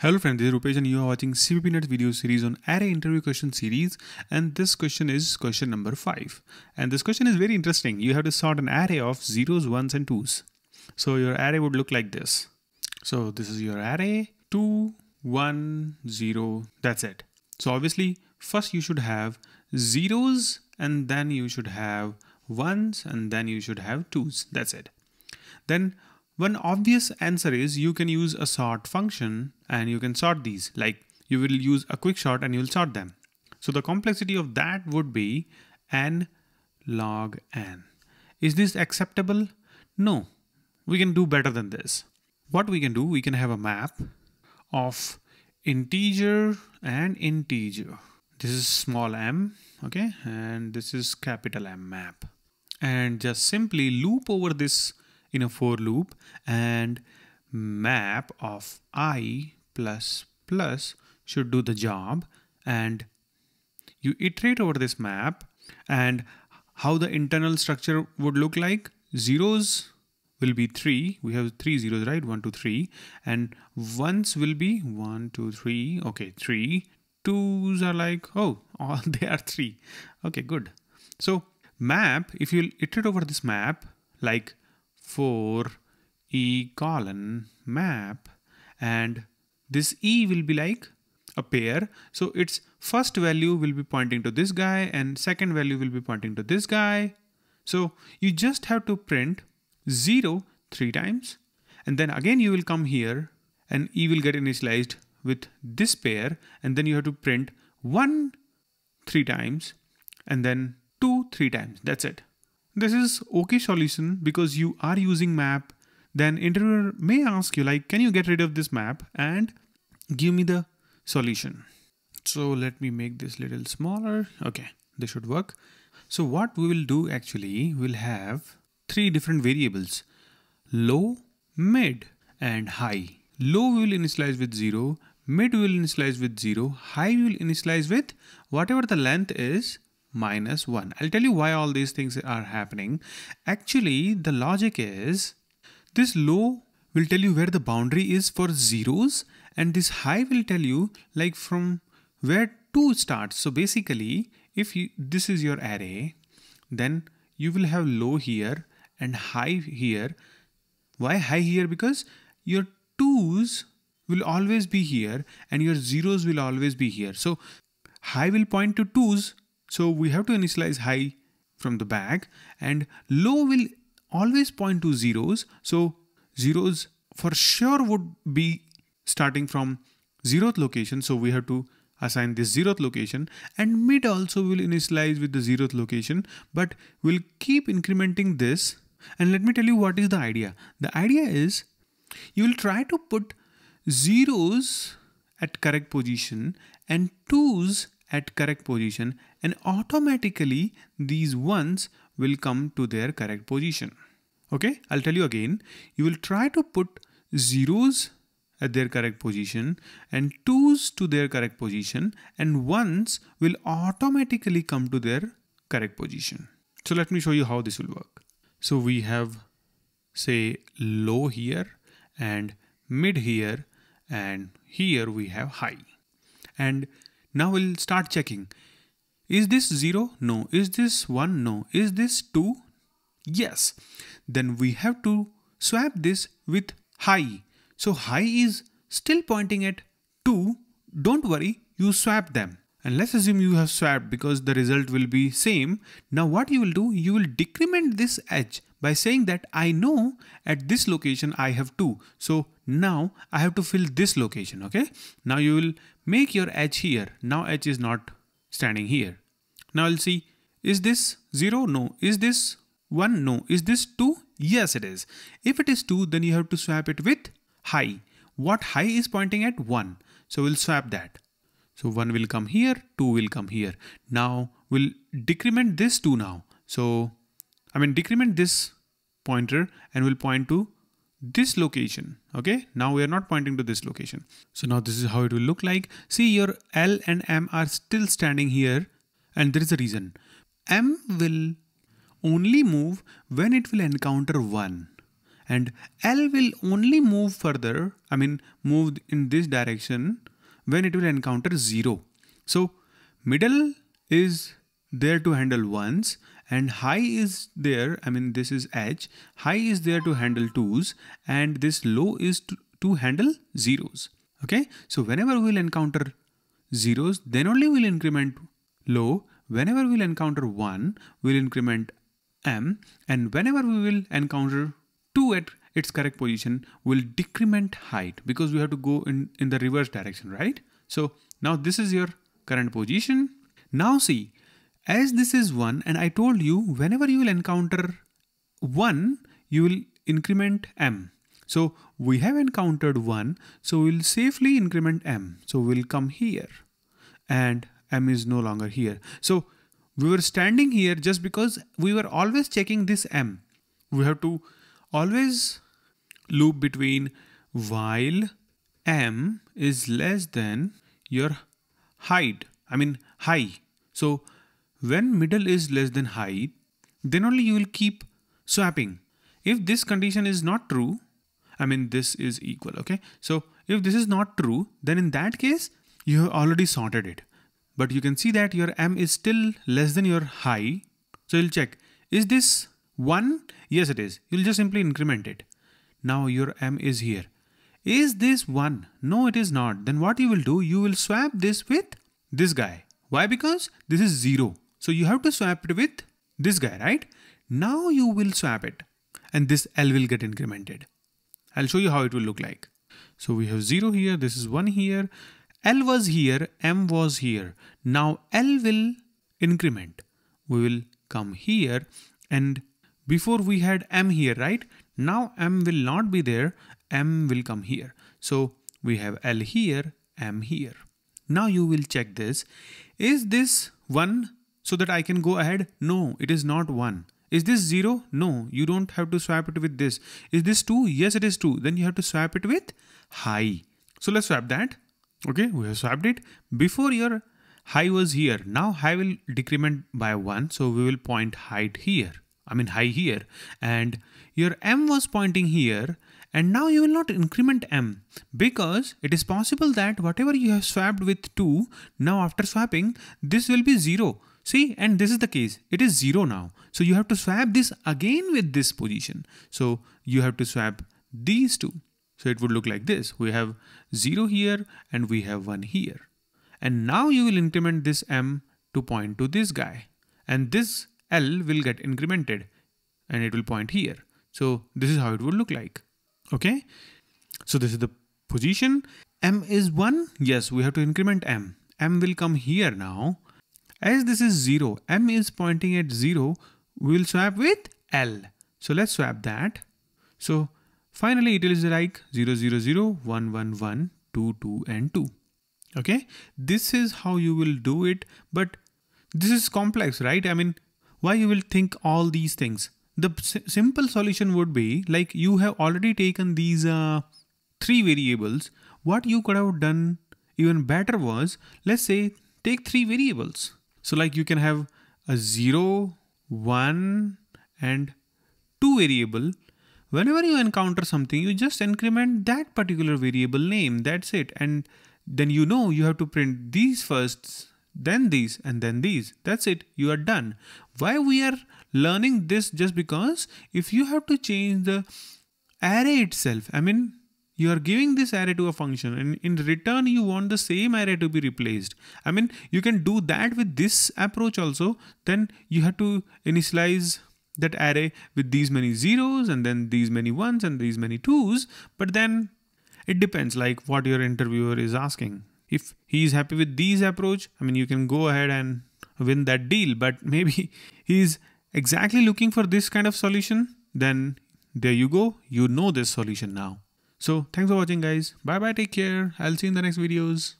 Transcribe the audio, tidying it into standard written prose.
Hello friends, this is Rupesh and you are watching CppNuts video series on array interview question series, and this question is question number 5. And this question is very interesting. You have to sort an array of 0s, 1s and 2s. So your array would look like this. So this is your array 2, 1, 0, that's it. So obviously first you should have 0s and then you should have 1s and then you should have 2s, that's it. Then one obvious answer is you can use a sort function and you can sort these, like you will use a quick sort and you'll sort them. So the complexity of that would be n log n. Is this acceptable? No, we can do better than this. What we can do, we can have a map of integer and integer. This is small m, okay, and this is capital M map. And just simply loop over this in a for loop and map of I plus plus should do the job, and you iterate over this map and how the internal structure would look like. Zeros will be 3, we have 3 zeros, right? 1 2 3, and ones will be 1 2 3, okay, 3. Twos are like, oh, they are 3, okay, good. So map, if you'll iterate over this map like for E colon map, and this E will be like a pair. So its first value will be pointing to this guy and second value will be pointing to this guy. So you just have to print 0 3 times, and then again you will come here and E will get initialized with this pair, and then you have to print 1 3 times and then 2 3 times, that's it. This is okay solution because you are using map. Then interviewer may ask you like, can you get rid of this map and give me the solution? So let me make this little smaller. Okay, this should work. So what we will do actually, we'll have 3 different variables, low, mid and high. Low we will initialize with 0, mid we will initialize with 0, high we will initialize with whatever the length is, -1. I'll tell you why all these things are happening. Actually, the logic is this low will tell you where the boundary is for zeros, and this high will tell you like from where 2 starts. So basically, if this is your array, then you will have low here and high here. Why high here? Because your 2s will always be here and your zeros will always be here. So high will point to 2s. So we have to initialize high from the back, and low will always point to zeros. So zeros for sure would be starting from 0th location. So we have to assign this 0th location, and mid also will initialize with the 0th location, but we'll keep incrementing this. And let me tell you what is the idea. The idea is you will try to put zeros at correct position and 2s at correct position, and automatically these 1s will come to their correct position. Okay, I'll tell you again, you will try to put 0s at their correct position and 2s to their correct position, and 1s will automatically come to their correct position. So let me show you how this will work. So we have say low here and mid here, and here we have high, and now we'll start checking. Is this 0? No. Is this 1? No. Is this 2? Yes. Then we have to swap this with high. So high is still pointing at 2. Don't worry, you swap them. And let's assume you have swapped because the result will be same. Now what you will do, you will decrement this edge by saying that I know at this location I have 2. So now I have to fill this location. Okay. Now you will make your edge here. Now edge is not standing here. Now I'll see, is this 0? No. Is this 1? No. Is this 2? Yes, it is. If it is 2, then you have to swap it with high. What high is pointing at? 1. So we'll swap that. So 1 will come here, 2 will come here. Now we'll decrement this 2 now. So I mean decrement this pointer and we'll point to this location. Okay, now we are not pointing to this location. So now this is how it will look like. See, your L and M are still standing here, and there is a reason. M will only move when it will encounter 1, and L will only move further, I mean move in this direction when it will encounter 0. So middle is there to handle 1s and high is there, I mean this is H, high is there to handle 2s and this low is to handle 0s. Okay, so whenever we'll encounter 0s, then only we'll increment low. Whenever we'll encounter 1, we'll increment M, and whenever we will encounter 2 at its correct position, we'll decrement height because we have to go in the reverse direction, right? So now this is your current position. Now see, as this is 1 and I told you whenever you will encounter 1, you will increment M. So we have encountered 1, so we'll safely increment M. So we'll come here and M is no longer here. So we were standing here just because we were always checking this M. We have to always loop between while M is less than your height, I mean high. So when middle is less than high, then only you will keep swapping. If this condition is not true, I mean this is equal, okay? So if this is not true, then in that case, you have already sorted it. But you can see that your M is still less than your high. So you'll check, is this 1? Yes, it is. You'll just simply increment it. Now your M is here. Is this 1? No, it is not. Then what you will do, you will swap this with this guy. Why? Because this is 0. So you have to swap it with this guy, right? Now you will swap it and this L will get incremented. I'll show you how it will look like. So we have 0 here. This is 1 here. L was here, M was here. Now L will increment. We will come here and before we had M here, right? Now M will not be there, M will come here. So we have L here, M here. Now you will check this. Is this 1 so that I can go ahead? No, it is not 1. Is this 0? No, you don't have to swap it with this. Is this 2? Yes, it is 2. Then you have to swap it with high. So let's swap that. Okay, we have swapped it. Before your high was here. Now high will decrement by 1. So we will point height here. I mean high here. And your M was pointing here. And now you will not increment M. Because it is possible that whatever you have swapped with 2. Now after swapping, this will be 0. See, and this is the case. It is 0 now. So you have to swap this again with this position. So you have to swap these two. So it would look like this. We have 0 here and we have 1 here. And now you will increment this M to point to this guy. And this L will get incremented and it will point here. So this is how it would look like. Okay. So this is the position. M is 1. Yes, we have to increment M. M will come here now. As this is 0, M is pointing at 0. We'll swap with L. So let's swap that. So finally, it is like 0, 0, 0, 1, 1, 1, 2, 2, and 2. Okay, this is how you will do it. But this is complex, right? I mean, why you will think all these things? The simple solution would be like you have already taken these 3 variables. What you could have done even better was, let's say, take 3 variables. So like you can have a 0, 1, and 2 variable. Whenever you encounter something, you just increment that particular variable name. That's it. And then you know you have to print these first, then these, and then these. That's it. You are done. Why we are learning this? Just because if you have to change the array itself, I mean, you are giving this array to a function and in return, you want the same array to be replaced. I mean, you can do that with this approach also. Then you have to initialize that array with these many zeros and then these many ones and these many twos. But then it depends like what your interviewer is asking. If he is happy with these approach, I mean, you can go ahead and win that deal, but maybe he is exactly looking for this kind of solution. Then there you go. You know this solution now. So thanks for watching guys. Bye bye. Take care. I'll see you in the next videos.